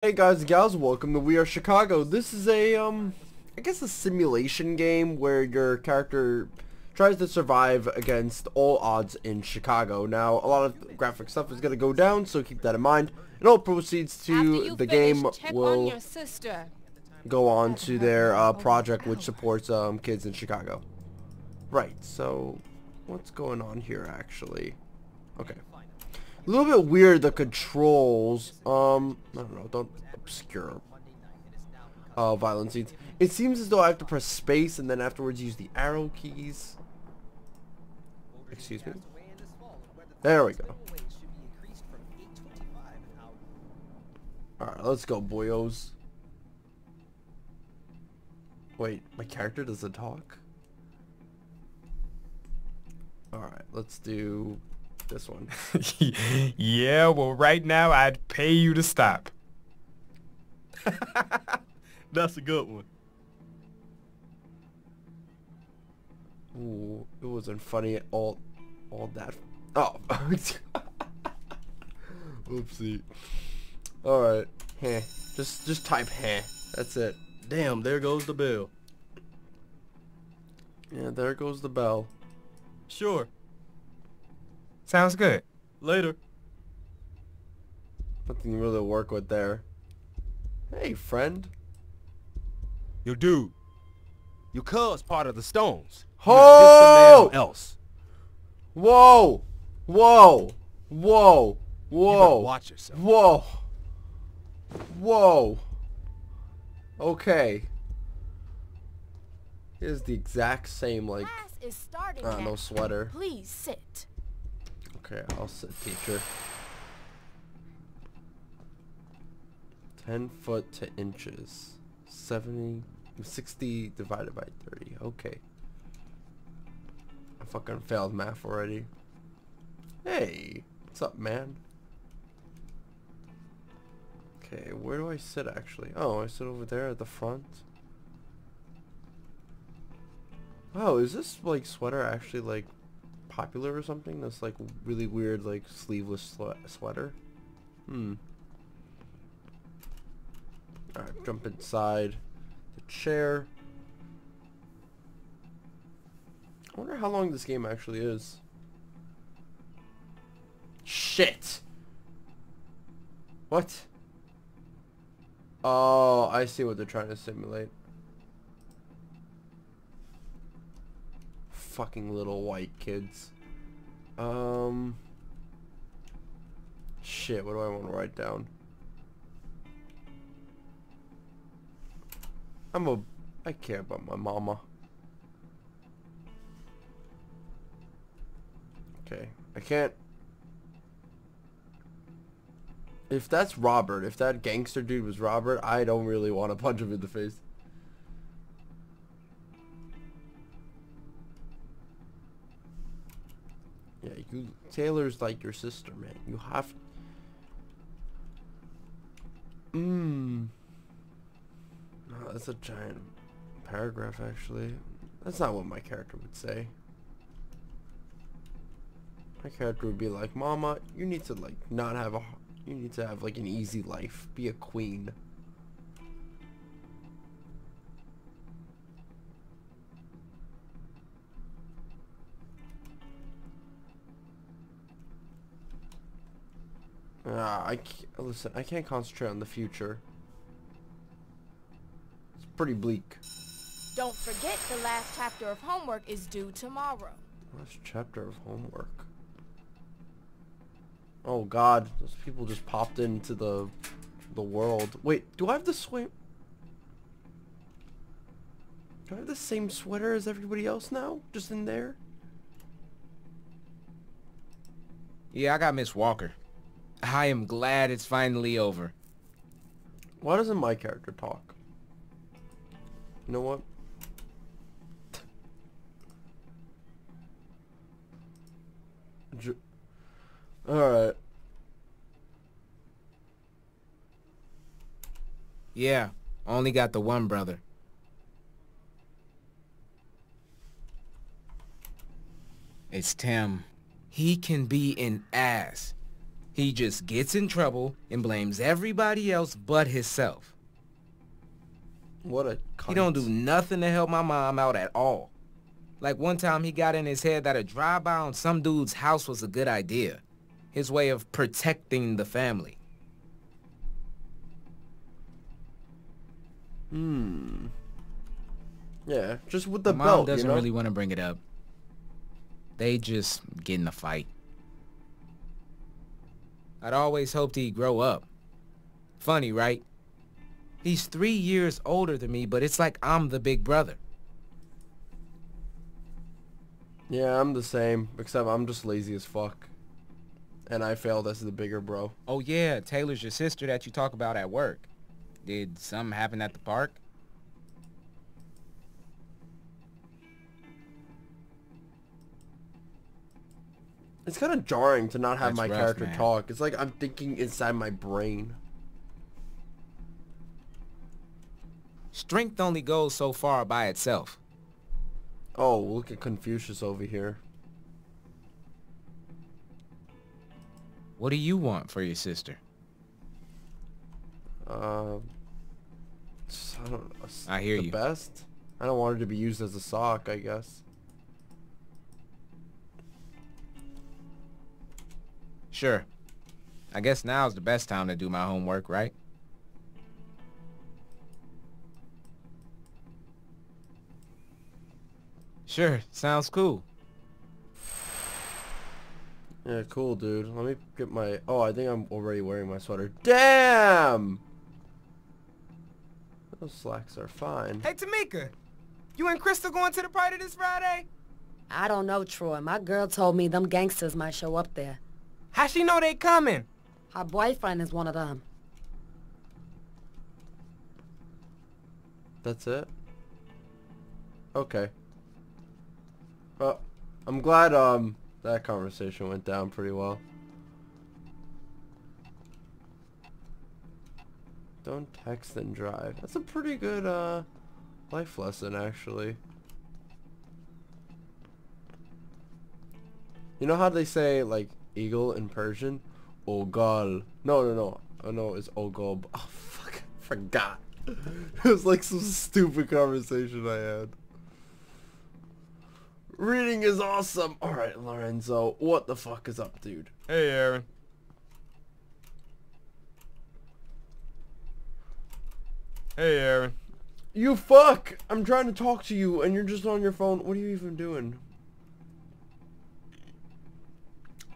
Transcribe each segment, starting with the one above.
Hey guys and gals, welcome to We Are Chicago. This is a, I guess a simulation game where your character tries to survive against all odds in Chicago. Now, a lot of graphic stuff is going to go down, so keep that in mind. And all proceeds to the game will go on to their project which supports kids in Chicago. Right, so what's going on here actually? Okay. A little bit weird, the controls. I don't know, don't obscure violent scenes. It seems as though I have to press space and then afterwards use the arrow keys. Excuse me. There we go. Alright, let's go, boyos. Wait, my character doesn't talk? Alright, let's do this one. Yeah, well right now I'd pay you to stop. That's a good one. Ooh, it wasn't funny at all that. Oh. Oopsie. Alright. Heh. Just type heh. That's it. Damn, there goes the bell. Yeah, there goes the bell. Sure. Sounds good. Later. Nothing really to work with there. Hey, friend. Yo, dude. Your cuz part of the Stones. Ho! Else. Whoa! Whoa! Whoa! Whoa! You watch yourself. Whoa! Whoa! Okay. Here's the exact same, like, no sweater. Please sit. Okay, I'll sit, teacher. 10 foot to inches. 60 divided by 30. Okay. I fucking failed math already. Hey, what's up, man? Okay, where do I sit, actually? Oh, I sit over there at the front. Oh, is this, like, sweater actually, like, popular or something? That's like really weird, like sleeveless sweater. Alright, jump inside the chair. I wonder how long this game actually is. Shit! What? Oh, I see what they're trying to simulate. Fucking little white kids. Shit, what do I want to write down? I care about my mama. Okay, I can't. If that's Robert, if that gangster dude was Robert, I don't really want to punch him in the face. Yeah, you, Taylor's like your sister, man. You have. Oh, that's a giant paragraph, actually. That's not what my character would say. My character would be like, "Mama, you need to like not have a. You need to have like an easy life. Be a queen." Listen, I can't concentrate on the future. It's pretty bleak. Don't forget the last chapter of homework is due tomorrow. Last chapter of homework. Oh god, those people just popped into the world. Wait, do I have the same? Do I have the same sweater as everybody else now? Just in there? Yeah, I got Miss Walker. I am glad it's finally over. Why doesn't my character talk? You know what? Alright. Yeah, only got the one brother. It's Tim. He can be an ass. He just gets in trouble and blames everybody else but himself. What a cunt. He don't do nothing to help my mom out at all. Like one time he got in his head that a drive-by on some dude's house was a good idea. His way of protecting the family. Yeah, just with the belt, you know? Mom doesn't really want to bring it up. They just get in a fight. I'd always hoped he'd grow up. Funny, right? He's 3 years older than me, but it's like I'm the big brother. Yeah, I'm the same, except I'm just lazy as fuck. And I failed as the bigger bro. Oh yeah, Taylor's your sister that you talk about at work. Did something happen at the park? It's kind of jarring to not have my character talk. It's like I'm thinking inside my brain. Strength only goes so far by itself. Oh, look at Confucius over here. What do you want for your sister? I don't know. I hear you. Best? I don't want her to be used as a sock, I guess. Sure. I guess now's the best time to do my homework, right? Sure, sounds cool. Yeah, cool, dude. Let me get my... Oh, I think I'm already wearing my sweater. Damn! Those slacks are fine. Hey, Tamika! You and Crystal going to the party this Friday? I don't know, Troy. My girl told me them gangsters might show up there. How she know they coming? Her boyfriend is one of them. That's it? Okay. Well, I'm glad that conversation went down pretty well. Don't text and drive. That's a pretty good life lesson, actually. You know how they say, like, eagle in Persian? Ogal. No. Oh, no, it's Ogob. Oh, fuck. I forgot. It was like some stupid conversation I had. Reading is awesome. All right, Lorenzo. What the fuck is up, dude? Hey, Aaron. Hey, Aaron. You fuck. I'm trying to talk to you, and you're just on your phone. What are you even doing?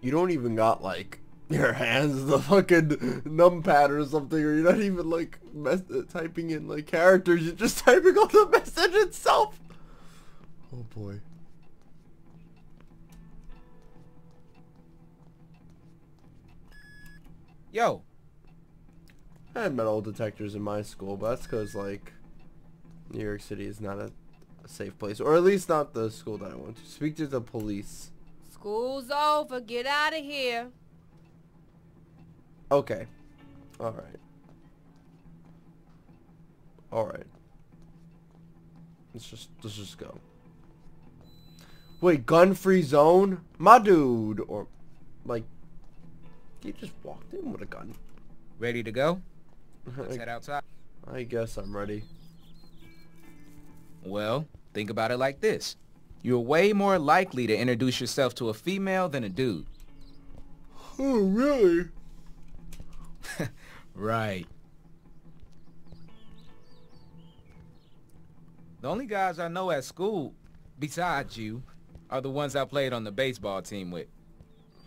You don't even got, like, your hands, the fucking numpad or something, or you're not even, like, typing in, like, characters. You're just typing on the message itself. Oh, boy. Yo. I had metal detectors in my school, but that's because, like, New York City is not a safe place. Or at least not the school that I went to. Speak to the police. School's over. Get out of here. Okay. All right. Let's just go. Wait, gun-free zone? My dude. Or, like, you just walked in with a gun. Ready to go? Let's head outside. I guess I'm ready. Well, think about it like this. You're way more likely to introduce yourself to a female than a dude. Oh, really? Right. The only guys I know at school, besides you, are the ones I played on the baseball team with.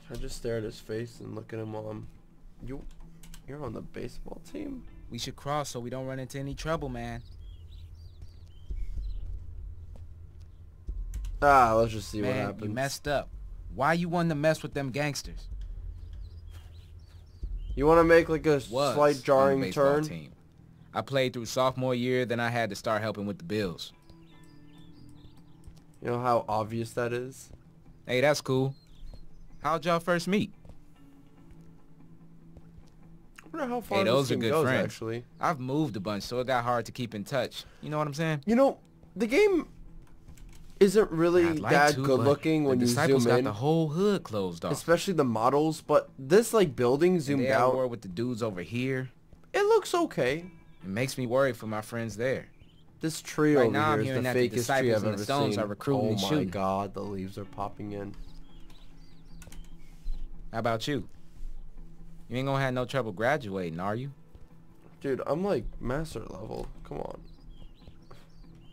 I just stare at his face and look at him while I'm... You're on the baseball team? We should cross so we don't run into any trouble, man. Ah, let's just see what happens. Man, you messed up. Why you want to mess with them gangsters? You want to make like a slight jarring turn? Team. I played through sophomore year, then I had to start helping with the bills. You know how obvious that is? Hey, that's cool. How'd y'all first meet? I wonder how far those are good friends. Actually, I've moved a bunch, so it got hard to keep in touch. You know what I'm saying? You know, the game... isn't really that good looking when you zoom in. The disciples got the whole hood closed off. Especially the models, but this like building zoomed out. War with the dudes over here. It looks okay. It makes me worry for my friends there. This tree over here is the fakest tree I've ever seen. Oh my god, the leaves are popping in. How about you? You ain't gonna have no trouble graduating, are you? Dude, I'm like master level. Come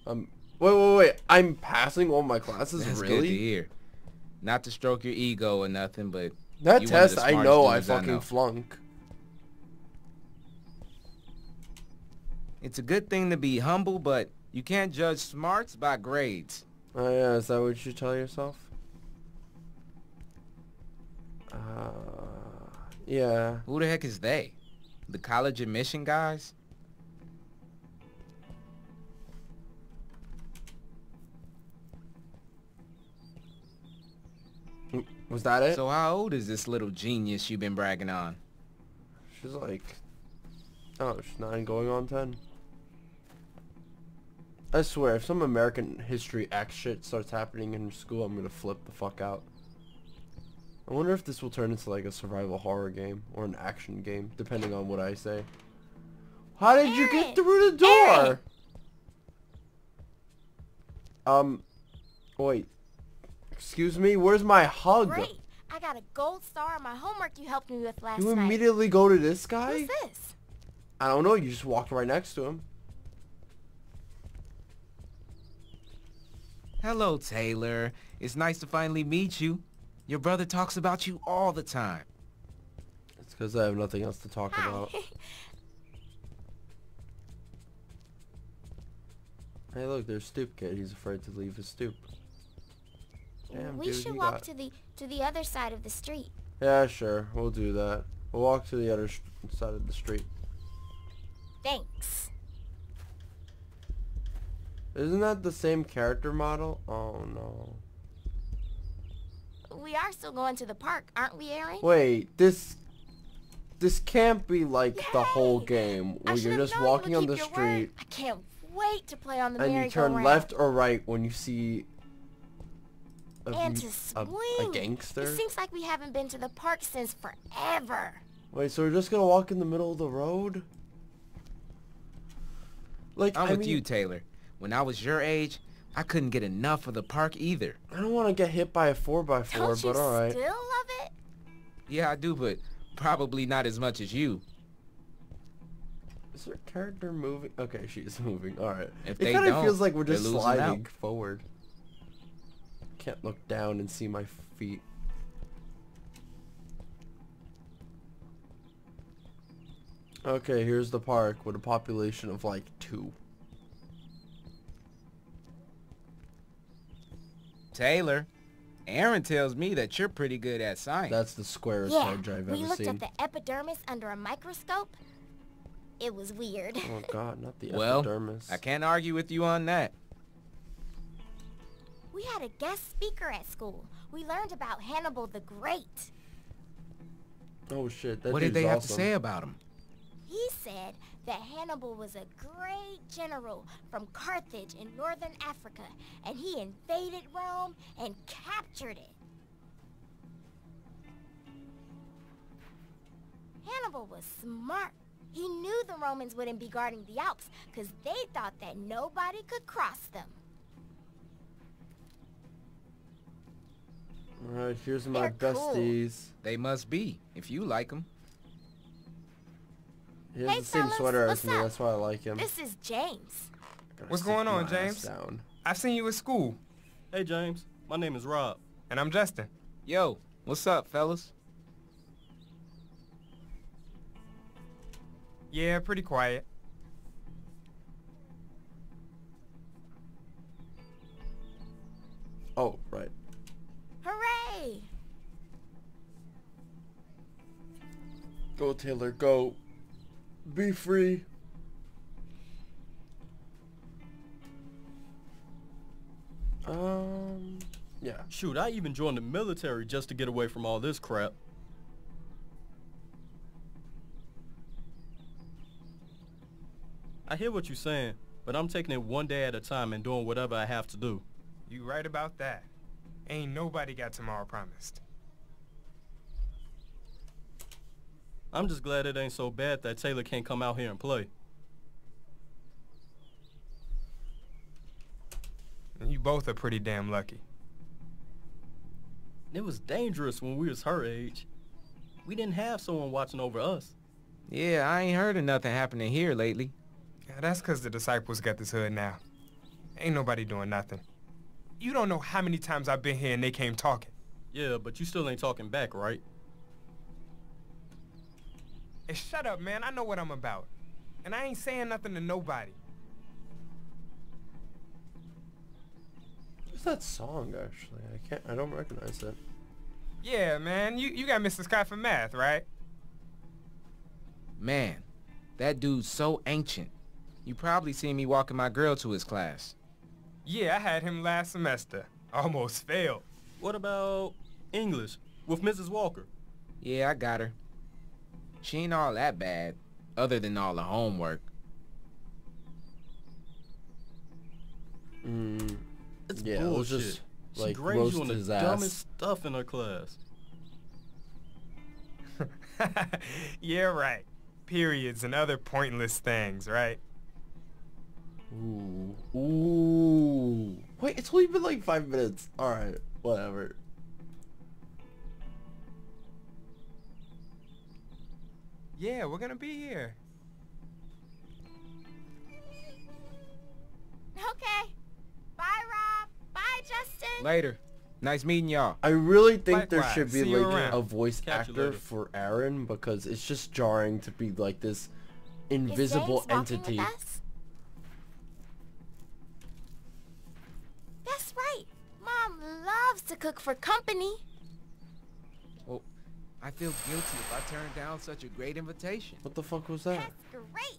on. Wait. I'm passing all my classes. That's really good to hear. Not to stroke your ego or nothing, but that test I know I fucking flunk. It's a good thing to be humble, but you can't judge smarts by grades. Oh yeah, is that what you tell yourself? Yeah. Who the heck is they? The college admission guys? Was that it? So how old is this little genius you've been bragging on? She's like... oh, she's 9 going on 10. I swear, if some American history act shit starts happening in school, I'm gonna flip the fuck out. I wonder if this will turn into like a survival horror game or an action game, depending on what I say. How did you get through the door? Wait. Excuse me, where's my hug? Great. I got a gold star on my homework you helped me with last night. You immediately go to this guy? Who's this? I don't know, you just walked right next to him. Hello, Taylor. It's nice to finally meet you. Your brother talks about you all the time. It's because I have nothing else to talk about. Hey, look, there's Stoop Kid. He's afraid to leave his stoop. Damn, we should walk to the other side of the street. Yeah, sure. We'll do that. We'll walk to the other side of the street. Thanks. Isn't that the same character model? Oh, no. We are still going to the park, aren't we, Aaron? Wait, this can't be like the whole game where you're just walking on the street. I can't wait to play on the merry-go-round. And you turn left or right when you see a gangster. It seems like we haven't been to the park since forever. Wait, so we're just gonna walk in the middle of the road? Like, I'm with you, Taylor. When I was your age, I couldn't get enough of the park either. I don't want to get hit by a 4x4, but alright. Don't you still love it? Yeah, I do, but probably not as much as you. Is her character moving? Okay, she's moving. Alright. It kind of feels like we're just sliding forward. Can't look down and see my feet. Okay, here's the park with a population of like 2. Taylor, Aaron tells me that you're pretty good at science. That's the squarest hedge I've ever seen. We looked at the epidermis under a microscope. It was weird. Oh god, not the epidermis. Well, I can't argue with you on that. We had a guest speaker at school. We learned about Hannibal the Great. Oh shit, that dude's awesome. What did they have to say about him? He said that Hannibal was a great general from Carthage in northern Africa, and he invaded Rome and captured it. Hannibal was smart. He knew the Romans wouldn't be guarding the Alps because they thought that nobody could cross them. Alright, here's my besties. Cool. They must be, if you like them. He has the same sweater as me, that's why I like him. This is James. What's going on, James? I've seen you at school. Hey, James. My name is Rob. And I'm Justin. Yo, what's up, fellas? Yeah, pretty quiet. Oh, right. Hooray! Go, Taylor, go. Be free. Yeah. Shoot, I even joined the military just to get away from all this crap. I hear what you're saying, but I'm taking it one day at a time and doing whatever I have to do. You right about that. Ain't nobody got tomorrow promised. I'm just glad it ain't so bad that Taylor can't come out here and play. And you both are pretty damn lucky. It was dangerous when we was her age. We didn't have someone watching over us. Yeah, I ain't heard of nothing happening here lately. Yeah, that's 'cause the disciples got this hood now. Ain't nobody doing nothing. You don't know how many times I've been here and they came talking. Yeah, but you still ain't talking back, right? Hey, shut up, man. I know what I'm about. And I ain't saying nothing to nobody. What's that song, actually? I don't recognize it. Yeah, man. You got Mr. Scott for math, right? Man, that dude's so ancient. You probably seen me walking my girl to his class. Yeah, I had him last semester. Almost failed. What about English with Mrs. Walker? Yeah, I got her. She ain't all that bad, other than all the homework. It's bullshit. It just, like, she grades you on the dumbest stuff in her class. Yeah, right. Periods and other pointless things, right? Ooh. Wait, it's only been like 5 minutes. Alright, whatever. Yeah, we're gonna be here. Okay. Bye, Rob. Bye, Justin. Later. Nice meeting y'all. I really think there should be like a voice actor for Aaron, because it's just jarring to be like this invisible entity. That's right. Mom loves to cook for company. Well, I feel guilty if I turned down such a great invitation. What the fuck was that? That's great.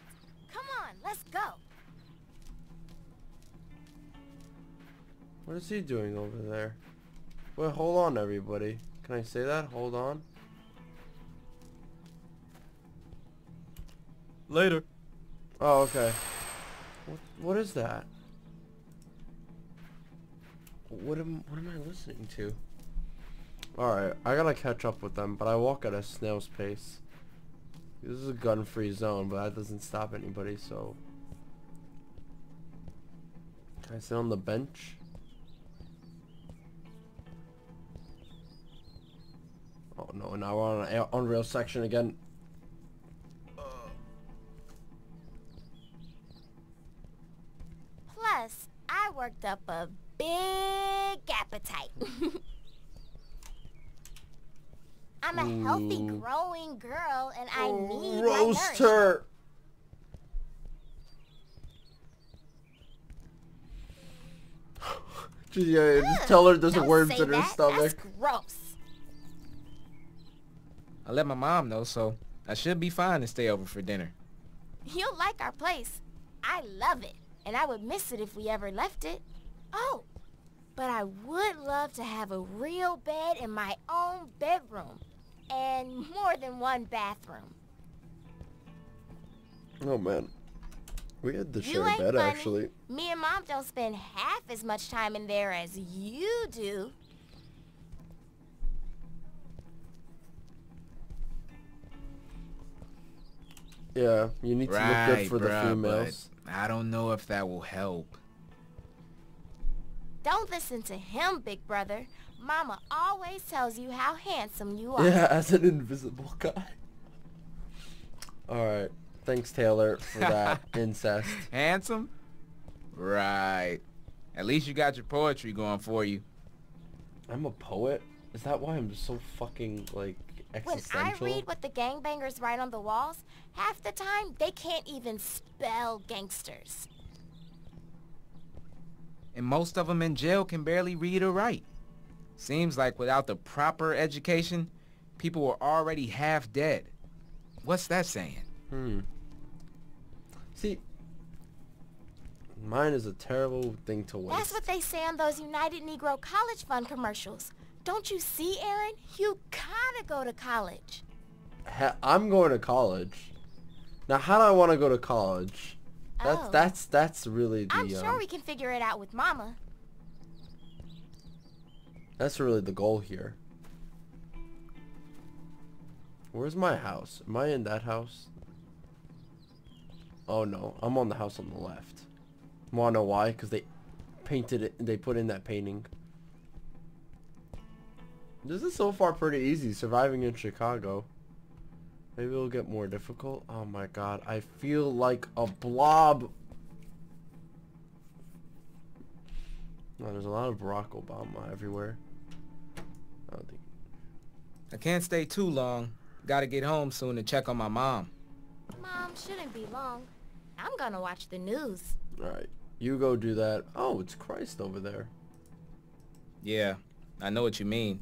Come on, let's go. What is he doing over there? Wait, hold on, everybody. Can I say that? Hold on. Later. Oh, okay. What is that? What am I listening to? Alright, I gotta catch up with them, but I walk at a snail's pace. This is a gun-free zone, but that doesn't stop anybody, so... Can I sit on the bench? Oh no, now we're on an unreal section again. Plus, I worked up a big appetite. I'm a healthy, growing girl, and I need roast her. Yeah, just tell her there's worms in her stomach. That's gross. I let my mom know, so I should be fine to stay over for dinner. You'll like our place. I love it, and I would miss it if we ever left it. Oh, but I would love to have a real bed in my own bedroom, and more than one bathroom. Oh man, we had to share a bed actually. Me and Mom don't spend half as much time in there as you do. Yeah, you need to look good for the females. I don't know if that will help. Don't listen to him, big brother. Mama always tells you how handsome you are. Yeah, as an invisible guy. Alright. Thanks, Taylor, for that incest. Handsome? Right. At least you got your poetry going for you. I'm a poet? Is that why I'm so fucking, like, existential? When I read what the gangbangers write on the walls, half the time they can't even spell gangsters. And most of them in jail can barely read or write. Seems like without the proper education, people were already half dead. What's that saying? See, mine is a terrible thing to waste. That's what they say on those United Negro College Fund commercials. Don't you see, Aaron? You gotta go to college. I'm going to college. Now, how do I want to go to college? That's really the... I'm sure we can figure it out with Mama. That's really the goal here. Where's my house? Am I in that house? Oh no, I'm on the house on the left. Wanna know why? Because they painted it, they put in that painting. This is so far pretty easy, surviving in Chicago. Maybe it'll get more difficult. Oh my god, I feel like a blob. Oh, there's a lot of Barack Obama everywhere. I don't think... I can't stay too long. Gotta get home soon to check on my mom. Mom, shouldn't be long. I'm gonna watch the news. Alright, you go do that. Oh, it's Christ over there. Yeah, I know what you mean.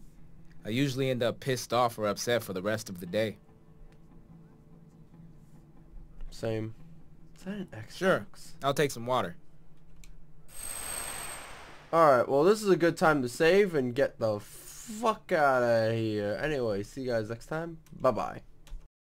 I usually end up pissed off or upset for the rest of the day. Same. Is that an Xbox? Sure, I'll take some water. Alright, well this is a good time to save and get the fuck out of here. Anyway, see you guys next time. Bye-bye.